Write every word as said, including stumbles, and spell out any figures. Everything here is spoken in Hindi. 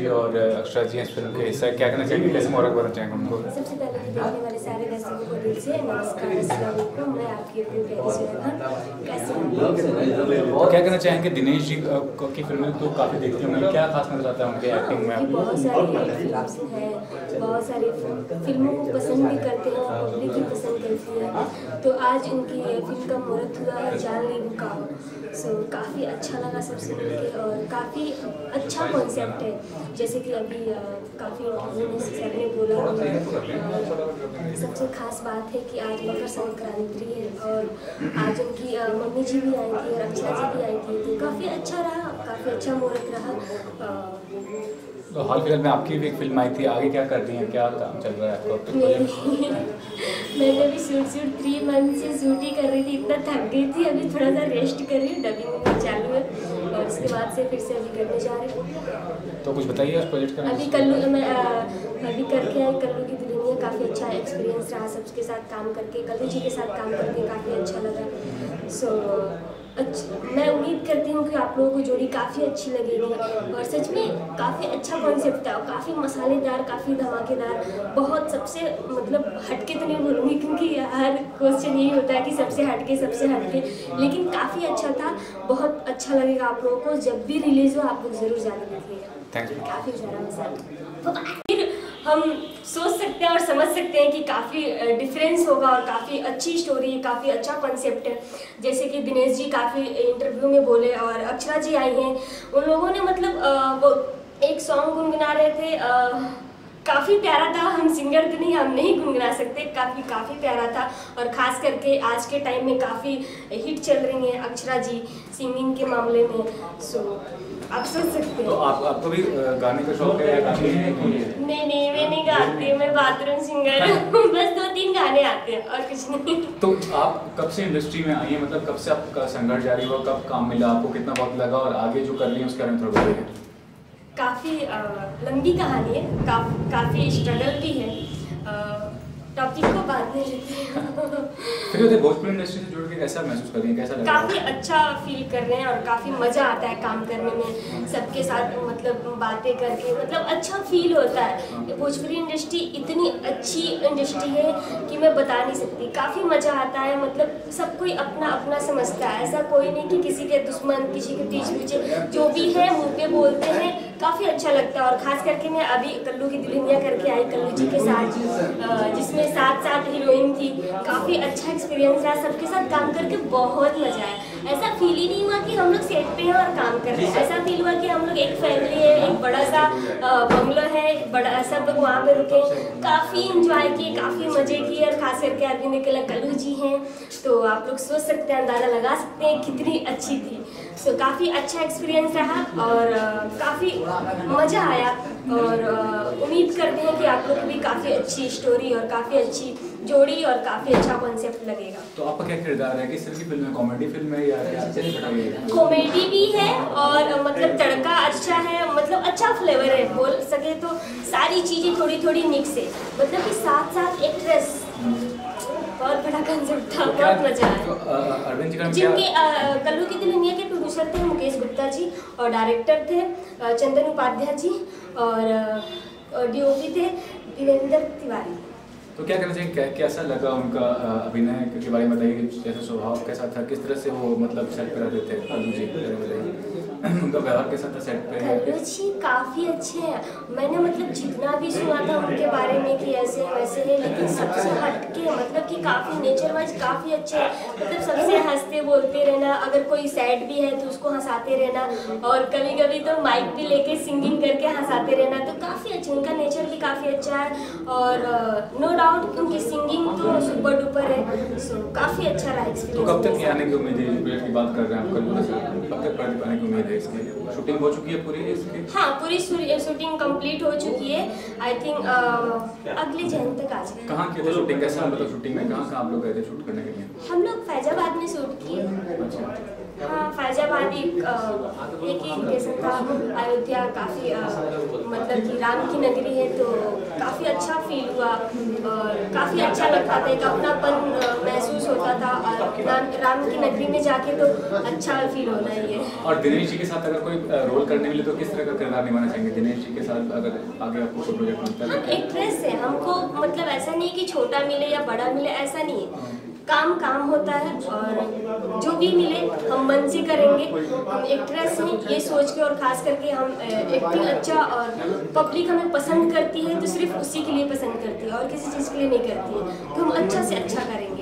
जी और अक्षरा जी इस फिल्म के हिस्सा, क्या कहना चाहेंगे, कैसे मुबारक बनाना चाहेंगे उनको? सबसे पहले देखने वाले सारे दर्शकों को दिल से नमस्कार। मैं आपकी अपनी कैसे क्या कहना चाहेंगे दिनेश जी की फिल्में तो काफ़ी देखते होंगे, क्या खास नजर आता है उनके एक्टिंग में? बहुत सारी हैं, बहुत सारी फिल्मों को पसंद भी करते हैं, पब्लिक भी पसंद करती है, तो आज उनकी फिल्म का मुहूर्त हुआ है जान ली बुका, सो काफ़ी अच्छा लगा सबसे मिलकर और काफ़ी अच्छा कॉन्सेप्ट है। जैसे कि अभी काफ़ी सर ने बोला, सबसे खास बात है कि आज मकर संक्रांति है और आज उनकी मम्मी जी भी आई थी और अक्षरा जी भी आई थी, तो काफ़ी अच्छा रहा, काफ़ी अच्छा मुहूर्त रहा। तो हाल फिलहाल में आपकी भी एक फिल्म आई थी, आगे क्या कर रही हैं, क्या काम चल रहा है आपको? मैंने अभी शूट शूट थ्री मंथ से शूट ही कर रही थी, इतना थक गई थी, अभी थोड़ा सा रेस्ट कर रही हूँ, डबिंग चालू है और उसके बाद से फिर से अभी करने जा रही हूँ। तो कुछ बताइए उस प्रोजेक्ट का। अभी कल्लू मैं अभी करके आई कल्लू की दुल्हनिया, काफ़ी अच्छा एक्सपीरियंस रहा सबके साथ काम करके, कल्लू जी के साथ काम करके काफ़ी अच्छा लगा। सो अच्छा, मैं उम्मीद करती हूँ कि आप लोगों को जोड़ी काफ़ी अच्छी लगेगी और सच में काफ़ी अच्छा कॉन्सेप्ट था, काफ़ी मसालेदार, काफ़ी धमाकेदार, बहुत सबसे मतलब हटके तो नहीं बोलूँगी क्योंकि हर क्वेश्चन यही होता है कि सबसे हटके सबसे हटके, लेकिन काफ़ी अच्छा था, बहुत अच्छा लगेगा आप लोगों को। जब भी रिलीज हो आप लोग ज़रूर जाने दीजिएगा, काफ़ी सारा मसाला हम सोच सकते हैं और समझ सकते हैं कि काफ़ी डिफरेंस होगा और काफ़ी अच्छी स्टोरी, काफ़ी अच्छा कॉन्सेप्ट है। जैसे कि दिनेश जी काफ़ी इंटरव्यू में बोले और अक्षरा जी आई हैं, उन लोगों ने मतलब आ, वो एक सॉन्ग गुनगुना रहे थे, काफ़ी प्यारा था, हम सिंगर तो नहीं, हम नहीं गुनगुना सकते, काफ़ी काफ़ी प्यारा था और ख़ास करके आज के टाइम में काफ़ी हिट चल रही हैं अक्षरा जी सिंगिंग के मामले में, सो आप सोच सकते हैं। तो आप, आपको भी गाने का शौक है? नहीं नहीं, मैं नहीं गाती, मैं बाथरूम सिंगर हूँ, बस दो तीन गाने आते हैं और कुछ नहीं। तो आप कब से इंडस्ट्री में आई है, मतलब कब से आपका संघर्ष जारी हुआ, कब काम मिला आपको, कितना वक्त लगा और आगे जो कर रही है उसके बारे में थोड़ा बताइए। काफ़ी लंबी कहानी है, का, काफ़ी स्ट्रगल भी है, टॉपिक को बांधने लेते हैं। भोजपुरी इंडस्ट्री से जुड़ के कैसा महसूस कर रही हैं, कैसा लग रहा है? काफ़ी अच्छा फील कर रहे हैं और काफ़ी मज़ा आता है काम करने में, सबके साथ मतलब बातें करके मतलब अच्छा फील होता है। भोजपुरी इंडस्ट्री इतनी अच्छी इंडस्ट्री है कि मैं बता नहीं सकती, काफ़ी मज़ा आता है, मतलब सब कोई अपना अपना समझता है, ऐसा कोई नहीं कि किसी के दुश्मन, किसी के पीछ पीछे, जो भी है मुँह पे बोलते हैं, काफ़ी अच्छा लगता है। और ख़ास करके मैं अभी कल्लू की दुल्हनिया करके आई कल्लू जी के साथ, जिसमें साथ साथ हीरोइन थी, काफ़ी अच्छा एक्सपीरियंस रहा, सबके साथ काम करके बहुत मज़ा आया। ऐसा फील ही नहीं हुआ कि हम लोग सेट पे हैं और काम कर रहे हैं, ऐसा फील हुआ कि हम लोग एक फैमिली है, एक बड़ा सा बंगलो है, बड़ा सब लोग वहाँ पर रुके, काफ़ी इंजॉय किए, काफ़ी मज़े किए और ख़ास करके अभी निकला कल्लू जी हैं, तो आप लोग सोच सकते हैं, अंदाज़ा लगा सकते हैं कितनी अच्छी थी। सो so, काफ़ी अच्छा एक्सपीरियंस रहा और काफ़ी मज़ा आया और उम्मीद करते हैं कि आप लोग भी काफ़ी अच्छी स्टोरी और काफ़ी अच्छी जोड़ी और काफ़ी अच्छा कॉन्सेप्ट लगेगा। तो आपका क्या किरदार है, कि सिर्फ फिल्म है, कॉमेडी फिल्म है या है? कॉमेडी भी है और मतलब तड़का अच्छा है, मतलब अच्छा फ्लेवर है, बोल सके तो सारी चीज़ें थोड़ी थोड़ी मिक्स है, मतलब कि साथ साथ एक्ट्रेस, बहुत बड़ा कंसेप्ट था, बहुत मजा आया। जिनके कल्लू की दुल्हनिया के प्रोड्यूसर थे मुकेश गुप्ता जी और डायरेक्टर थे चंदन उपाध्याय जी और डीओपी थे तिवारी। तो क्या कहना चाहिए, कैसा लगा उनका अभिनय के बारे में बताइए, कैसा स्वभाव कैसा था, किस तरह से वो मतलब सेट पर रहते थे कल्लू जी के बारे में बताइए, उनका व्यवहार कैसा था सेट पे? कल्लू जी काफ़ी अच्छे हैं, मैंने मतलब जितना भी सुना था उनके बारे में कि ऐसे वैसे है, लेकिन सबसे हटके मतलब कि काफ़ी नेचर वाइज काफ़ी अच्छे हैं, मतलब सबसे हंसते बोलते रहना, अगर कोई सैड भी है तो उसको हंसाते रहना और कभी कभी तो माइक भी लेके सिंगिंग करके हंसाते रहना, तो काफ़ी अच्छा, उनका नेचर भी काफ़ी अच्छा है और नो डाउट उनकी सिंगिंग तो सुपर डुपर है, सो काफ़ी अच्छा रहा एक्सपीरियंस। कब तक आने की उम्मीद है, की बात कर रहे हैं आप कल्लू से, कब तक पाने की उम्मीद है? शूटिंग हो चुकी है पूरी इसकी? हाँ, पूरी शूटिंग कंप्लीट हो चुकी है, आई थिंक अगले जन तक आ जाएगी। कहाँ की शूटिंग, कैसा मतलब शूटिंग में कहाँ कहाँ आप लोग गए थे शूट करने के लिए? हम लोग फैजाबाद में शूट किए, हाँ फैजाबाद एक एक ही लोकेशन था, अयोध्या काफ़ी मतलब कि राम की नगरी है, तो काफ़ी अच्छा फील हुआ और काफ़ी अच्छा लगता था, एक अपनापन महसूस होता था और अपना राम राम की नगरी में जाके तो अच्छा फील होना ही है। और दिनेश जी के साथ अगर कोई रोल करने मिले तो किस तरह का किरदार निभाना चाहेंगे दिनेश जी के साथ अगर आगे आपको कोई प्रोजेक्ट मिलता है? एक प्रेस है हमको, मतलब ऐसा नहीं कि छोटा मिले या बड़ा मिले, ऐसा नहीं है, काम काम होता है और जो भी मिले हम मन से करेंगे। हम एक्ट्रेस में ये सोच के और ख़ास करके हम एक्टिंग अच्छा और पब्लिक हमें पसंद करती है तो सिर्फ उसी के लिए पसंद करती है और किसी चीज़ के लिए नहीं करती है, तो हम अच्छा से अच्छा करेंगे।